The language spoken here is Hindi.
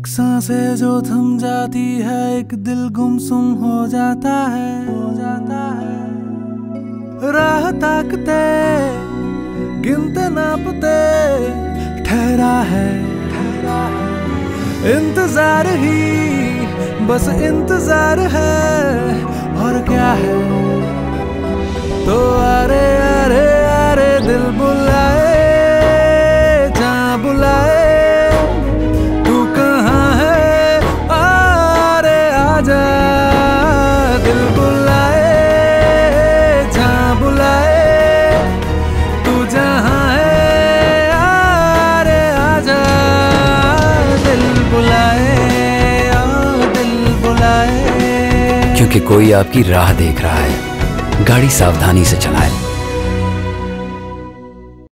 एक सांसें जो थम जाती है, एक दिल गुमसुम हो जाता है, हो जाता है। राह ताकते गिनते नापते ठहरा है, ठहरा है। इंतजार ही बस इंतजार है, और क्या है। तो अरे अरे अरे दिल बुलाए जहाँ बुलाए, तू कहाँ है। अरे आजा दिल बुलाए जहाँ बुलाए, तू जहाँ है। अरे आजा दिल बुलाए, दिल बुलाए। क्योंकि कोई आपकी राह देख रहा है, गाड़ी सावधानी से चलाएं।